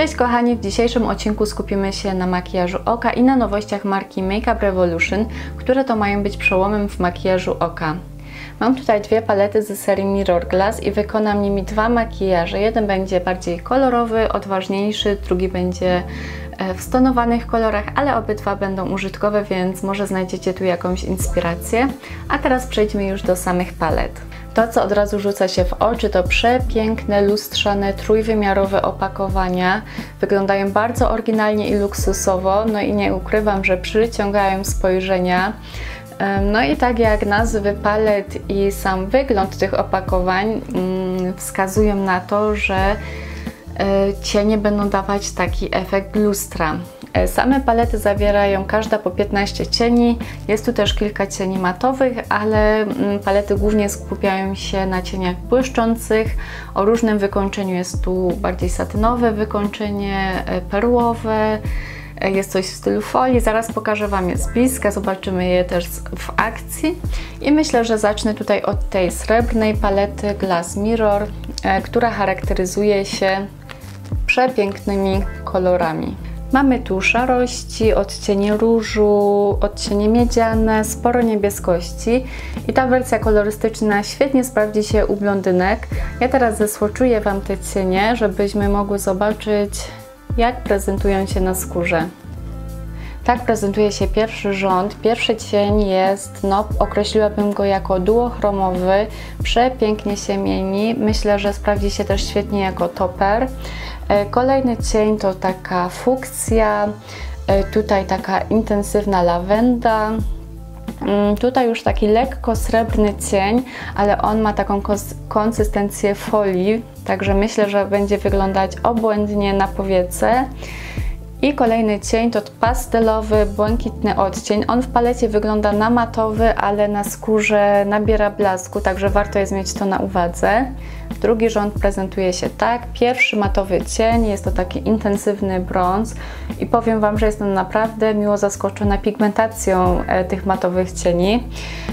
Cześć kochani, w dzisiejszym odcinku skupimy się na makijażu oka i na nowościach marki Makeup Revolution, które to mają być przełomem w makijażu oka. Mam tutaj dwie palety z serii Mirror Glass i wykonam nimi dwa makijaże. Jeden będzie bardziej kolorowy, odważniejszy, drugi będzie w stonowanych kolorach, ale obydwa będą użytkowe, więc może znajdziecie tu jakąś inspirację. A teraz przejdźmy już do samych palet. To, co od razu rzuca się w oczy, to przepiękne, lustrzane, trójwymiarowe opakowania. Wyglądają bardzo oryginalnie i luksusowo, no i nie ukrywam, że przyciągają spojrzenia. No i tak jak nazwy palet i sam wygląd tych opakowań wskazują na to, że cienie będą dawać taki efekt lustra. Same palety zawierają każda po 15 cieni, jest tu też kilka cieni matowych, ale palety głównie skupiają się na cieniach błyszczących, o różnym wykończeniu, jest tu bardziej satynowe wykończenie, perłowe, jest coś w stylu folii, zaraz pokażę Wam je z bliska, zobaczymy je też w akcji. I myślę, że zacznę tutaj od tej srebrnej palety Glass Mirror, która charakteryzuje się przepięknymi kolorami. Mamy tu szarości, odcienie różu, odcienie miedziane, sporo niebieskości i ta wersja kolorystyczna świetnie sprawdzi się u blondynek. Ja teraz zesłoczuję Wam te cienie, żebyśmy mogły zobaczyć, jak prezentują się na skórze. Tak prezentuje się pierwszy rząd. Pierwszy cień jest, określiłabym go jako duochromowy, przepięknie się mieni. Myślę, że sprawdzi się też świetnie jako toper. Kolejny cień to taka fuksja, tutaj taka intensywna lawenda. Tutaj już taki lekko srebrny cień, ale on ma taką konsystencję folii, także myślę, że będzie wyglądać obłędnie na powiece. I kolejny cień to pastelowy, błękitny odcień. On w palecie wygląda na matowy, ale na skórze nabiera blasku, także warto jest mieć to na uwadze. Drugi rząd prezentuje się tak. Pierwszy matowy cień, jest to taki intensywny brąz i powiem Wam, że jestem naprawdę miło zaskoczona pigmentacją tych matowych cieni.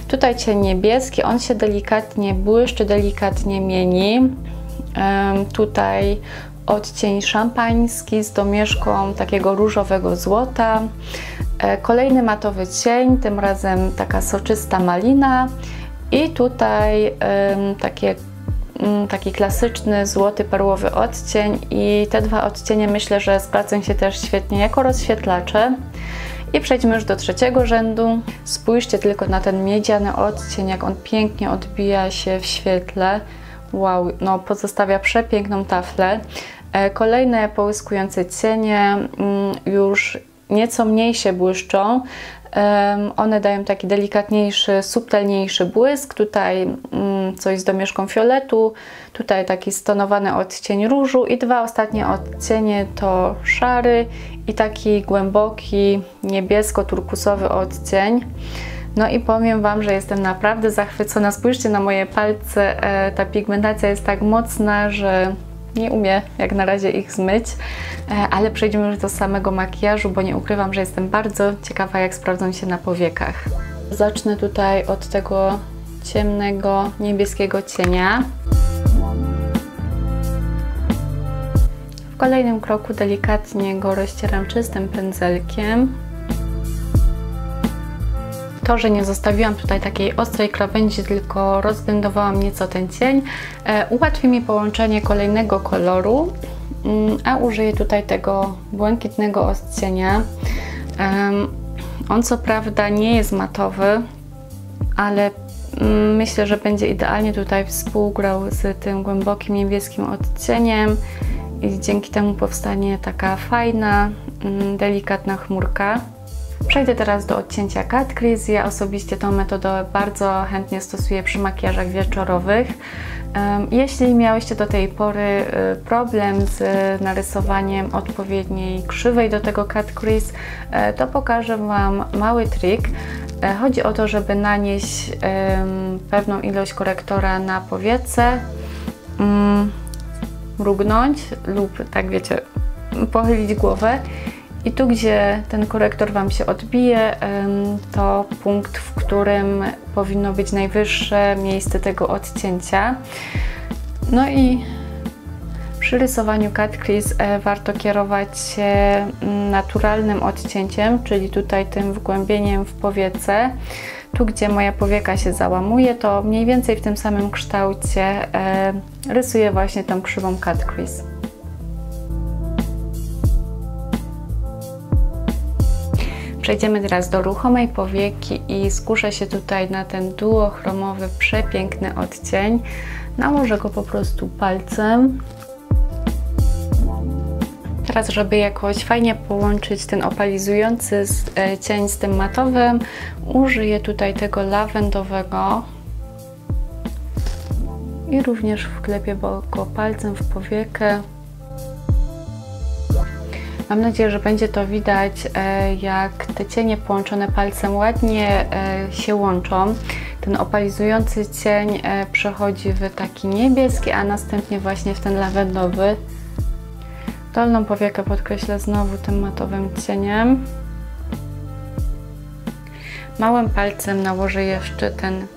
Tutaj cień niebieski, on się delikatnie błyszczy, delikatnie mieni. Tutaj odcień szampański z domieszką takiego różowego złota. Kolejny matowy cień, tym razem taka soczysta malina i tutaj taki klasyczny złoty perłowy odcień i te dwa odcienie myślę, że sprawdzą się też świetnie jako rozświetlacze. I przejdźmy już do trzeciego rzędu. Spójrzcie tylko na ten miedziany odcień, jak on pięknie odbija się w świetle. Wow, no pozostawia przepiękną taflę. Kolejne połyskujące cienie już nieco mniej się błyszczą. One dają taki delikatniejszy, subtelniejszy błysk. Tutaj coś z domieszką fioletu, tutaj taki stonowany odcień różu i dwa ostatnie odcienie to szary i taki głęboki niebiesko-turkusowy odcień. No i powiem Wam, że jestem naprawdę zachwycona. Spójrzcie na moje palce, ta pigmentacja jest tak mocna, że nie umiem jak na razie ich zmyć. Ale przejdźmy już do samego makijażu, bo nie ukrywam, że jestem bardzo ciekawa, jak sprawdzą się na powiekach. Zacznę tutaj od tego ciemnego, niebieskiego cienia. W kolejnym kroku delikatnie go rozcieram czystym pędzelkiem. To, że nie zostawiłam tutaj takiej ostrej krawędzi, tylko rozblendowałam nieco ten cień, ułatwi mi połączenie kolejnego koloru, a użyję tutaj tego błękitnego odcienia. On co prawda nie jest matowy, ale myślę, że będzie idealnie tutaj współgrał z tym głębokim niebieskim odcieniem i dzięki temu powstanie taka fajna, delikatna chmurka. Przejdę teraz do odcięcia cut crease. Ja osobiście tą metodę bardzo chętnie stosuję przy makijażach wieczorowych. Jeśli miałyście do tej pory problem z narysowaniem odpowiedniej krzywej do tego cut crease, to pokażę Wam mały trik. Chodzi o to, żeby nanieść pewną ilość korektora na powiece, mrugnąć lub tak wiecie, pochylić głowę. I tu, gdzie ten korektor Wam się odbije, to punkt, w którym powinno być najwyższe miejsce tego odcięcia. No i Przy rysowaniu cut crease warto kierować się naturalnym odcięciem, czyli tutaj tym wgłębieniem w powiece. Tu, gdzie moja powieka się załamuje, to mniej więcej w tym samym kształcie rysuję właśnie tą krzywą cut crease. Przejdziemy teraz do ruchomej powieki i skuszę się tutaj na ten duochromowy, przepiękny odcień. Nałożę go po prostu palcem. Teraz, żeby jakoś fajnie połączyć ten opalizujący cień z tym matowym, użyję tutaj tego lawendowego i również wklepię go palcem w powiekę. Mam nadzieję, że będzie to widać, jak te cienie połączone palcem ładnie się łączą. Ten opalizujący cień przechodzi w taki niebieski, a następnie właśnie w ten lawendowy. Dolną powiekę podkreślę znowu tym matowym cieniem. Małym palcem nałożę jeszcze ten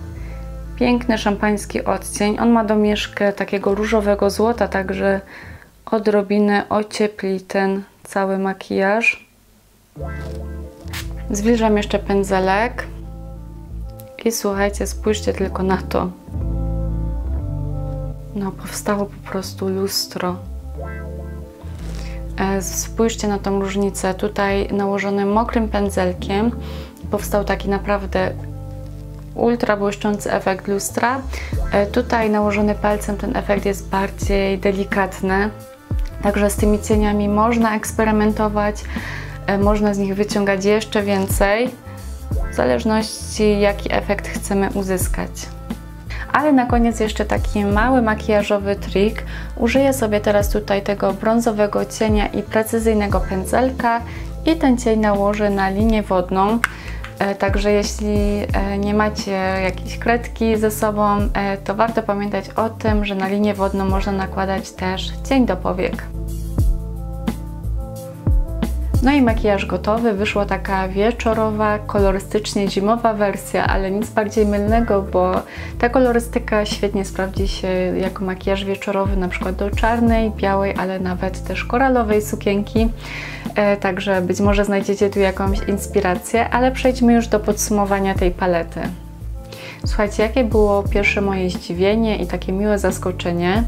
piękny szampański odcień. On ma domieszkę takiego różowego złota, także odrobinę ociepli ten cały makijaż. Zwilżam jeszcze pędzelek i słuchajcie, spójrzcie tylko na to. No, powstało po prostu lustro. Spójrzcie na tą różnicę. Tutaj nałożonym mokrym pędzelkiem powstał taki naprawdę ultra błyszczący efekt lustra. Tutaj nałożony palcem ten efekt jest bardziej delikatny. Także z tymi cieniami można eksperymentować, można z nich wyciągać jeszcze więcej, w zależności jaki efekt chcemy uzyskać. Ale na koniec jeszcze taki mały makijażowy trik. Użyję sobie teraz tutaj tego brązowego cienia i precyzyjnego pędzelka i ten cień nałożę na linię wodną. Także jeśli nie macie jakiejś kredki ze sobą, to warto pamiętać o tym, że na linię wodną można nakładać też cień do powiek. No i makijaż gotowy. Wyszła taka wieczorowa, kolorystycznie zimowa wersja, ale nic bardziej mylnego, bo ta kolorystyka świetnie sprawdzi się jako makijaż wieczorowy, na przykład do czarnej, białej, ale nawet też koralowej sukienki. Także być może znajdziecie tu jakąś inspirację, ale przejdźmy już do podsumowania tej palety. Słuchajcie, jakie było pierwsze moje zdziwienie i takie miłe zaskoczenie?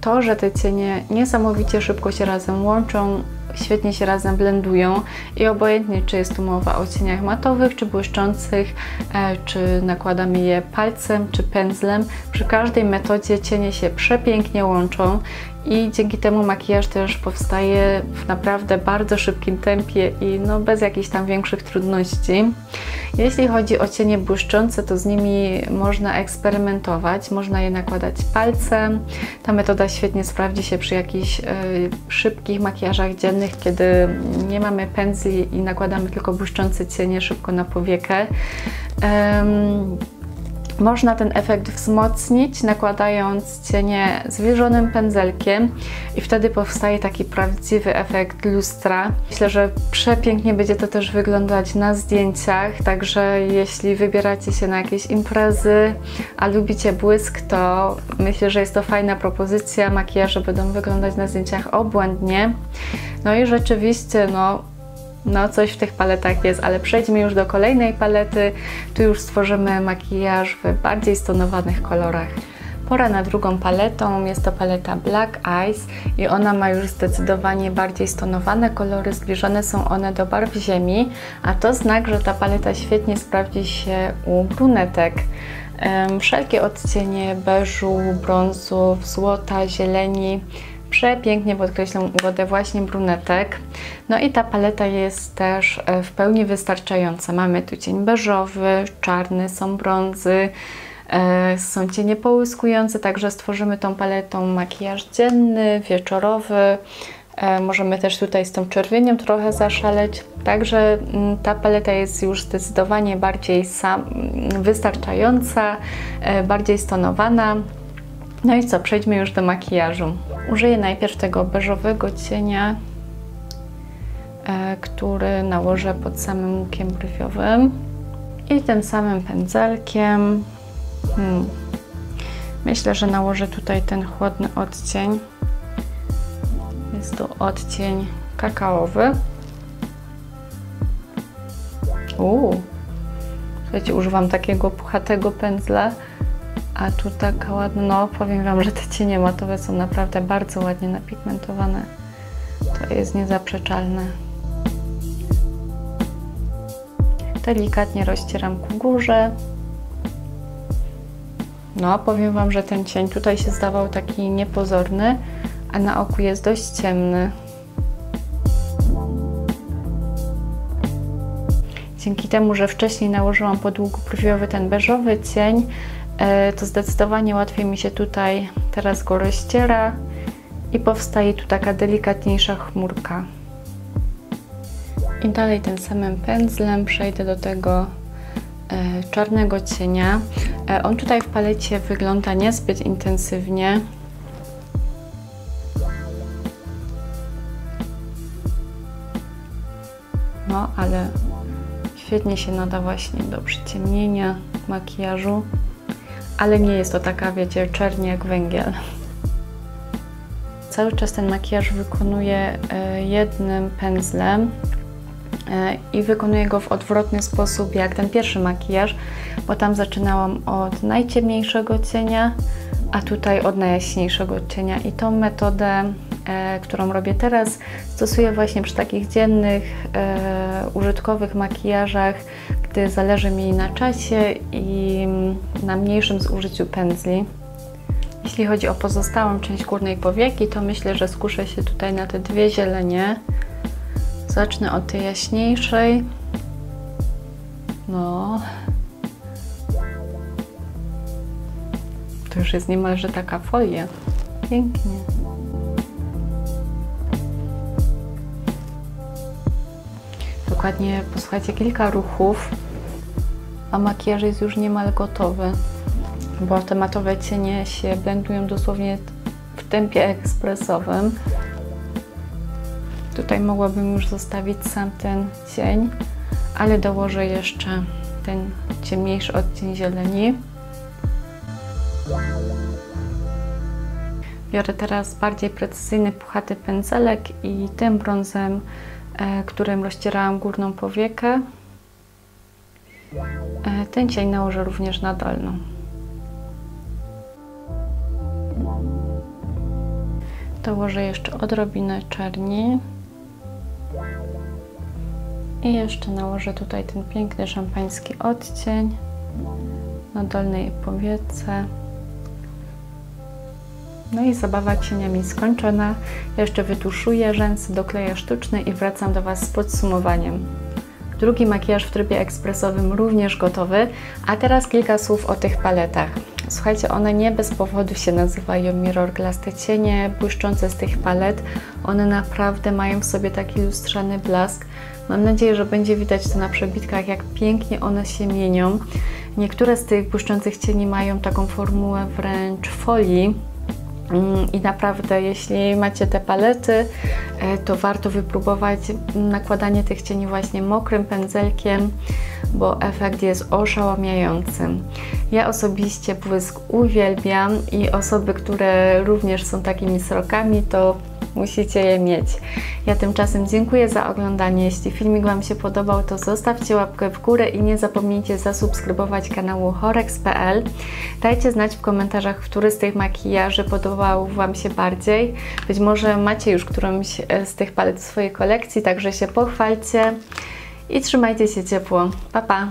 To, że te cienie niesamowicie szybko się razem łączą, świetnie się razem blendują i obojętnie, czy jest tu mowa o cieniach matowych, czy błyszczących, czy nakładamy je palcem, czy pędzlem, przy każdej metodzie cienie się przepięknie łączą i dzięki temu makijaż też powstaje w naprawdę bardzo szybkim tempie i no bez jakichś tam większych trudności. Jeśli chodzi o cienie błyszczące, to z nimi można eksperymentować, można je nakładać palcem. Ta metoda świetnie sprawdzi się przy jakichś szybkich makijażach dziennych, kiedy nie mamy pędzli i nakładamy tylko błyszczące cienie szybko na powiekę. Można ten efekt wzmocnić, nakładając cienie zwilżonym pędzelkiem i wtedy powstaje taki prawdziwy efekt lustra. Myślę, że przepięknie będzie to też wyglądać na zdjęciach, także jeśli wybieracie się na jakieś imprezy, a lubicie błysk, to myślę, że jest to fajna propozycja. Makijaże będą wyglądać na zdjęciach obłędnie. No i rzeczywiście, no coś w tych paletach jest, ale przejdźmy już do kolejnej palety. Tu już stworzymy makijaż w bardziej stonowanych kolorach. Pora na drugą paletą, jest to paleta Black Eyes i ona ma już zdecydowanie bardziej stonowane kolory, zbliżone są one do barw ziemi, a to znak, że ta paleta świetnie sprawdzi się u brunetek. Wszelkie odcienie beżu, brązu, złota, zieleni przepięknie podkreślam ugodę właśnie brunetek. No i ta paleta jest też w pełni wystarczająca. Mamy tu cień beżowy, czarny, są brązy, są cienie połyskujące, także stworzymy tą paletą makijaż dzienny, wieczorowy. Możemy też tutaj z tą czerwienią trochę zaszaleć. Także ta paleta jest już zdecydowanie bardziej wystarczająca, bardziej stonowana. No i co, przejdźmy już do makijażu. Użyję najpierw tego beżowego cienia, który nałożę pod samym łukiem brwiowym i tym samym pędzelkiem myślę, że nałożę tutaj ten chłodny odcień Jest to odcień kakaowy. Słuchajcie, używam takiego puchatego pędzla, a tu taka ładna, no powiem wam, że te cienie matowe są naprawdę bardzo ładnie napigmentowane. To jest niezaprzeczalne. Delikatnie rozcieram ku górze. No, powiem wam, że ten cień tutaj się zdawał taki niepozorny, a na oku jest dość ciemny. Dzięki temu, że wcześniej nałożyłam pod długoprofiowy ten beżowy cień, to zdecydowanie łatwiej mi się tutaj teraz go rozciera i powstaje tu taka delikatniejsza chmurka. I dalej tym samym pędzlem przejdę do tego czarnego cienia. On tutaj w palecie wygląda niezbyt intensywnie. No, ale świetnie się nada właśnie do przyciemnienia makijażu. Ale nie jest to taka, wiecie, czerń jak węgiel. Cały czas ten makijaż wykonuję jednym pędzlem i wykonuję go w odwrotny sposób jak ten pierwszy makijaż, bo tam zaczynałam od najciemniejszego cienia, a tutaj od najjaśniejszego cienia. I tą metodę, którą robię teraz, stosuję właśnie przy takich dziennych, użytkowych makijażach, gdy zależy mi na czasie i na mniejszym zużyciu pędzli. Jeśli chodzi o pozostałą część górnej powieki, to myślę, że skuszę się tutaj na te dwie zielenie. Zacznę od tej jaśniejszej. No. To już jest niemalże taka folia. Pięknie. Dokładnie, posłuchajcie, kilka ruchów, a makijaż jest już niemal gotowy, bo te matowe cienie się blendują dosłownie w tempie ekspresowym. Tutaj mogłabym już zostawić sam ten cień, ale dołożę jeszcze ten ciemniejszy odcień zieleni. Biorę teraz bardziej precyzyjny, puchaty pędzelek i tym brązem, którym rozcierałam górną powiekę, ten cień nałożę również na dolną. Dołożę jeszcze odrobinę czerni i jeszcze nałożę tutaj ten piękny szampański odcień na dolnej powiece. No i zabawa cieniami skończona. Jeszcze wytuszuję rzęsy, dokleję sztuczny i wracam do Was z podsumowaniem. Drugi makijaż w trybie ekspresowym również gotowy, a teraz kilka słów o tych paletach. Słuchajcie, one nie bez powodu się nazywają Mirror Glass, te cienie błyszczące z tych palet. One naprawdę mają w sobie taki lustrzany blask. Mam nadzieję, że będzie widać to na przebitkach, jak pięknie one się mienią. Niektóre z tych błyszczących cieni mają taką formułę wręcz folii. I naprawdę, jeśli macie te palety, to warto wypróbować nakładanie tych cieni właśnie mokrym pędzelkiem, bo efekt jest oszałamiający. Ja osobiście błysk uwielbiam i osoby, które również są takimi srokami, to musicie je mieć. Ja tymczasem dziękuję za oglądanie. Jeśli filmik Wam się podobał, to zostawcie łapkę w górę i nie zapomnijcie zasubskrybować kanału Horex.pl. Dajcie znać w komentarzach, który z tych makijaży podobał Wam się bardziej. Być może macie już którąś z tych palet w swojej kolekcji, także się pochwalcie i trzymajcie się ciepło. Pa, pa!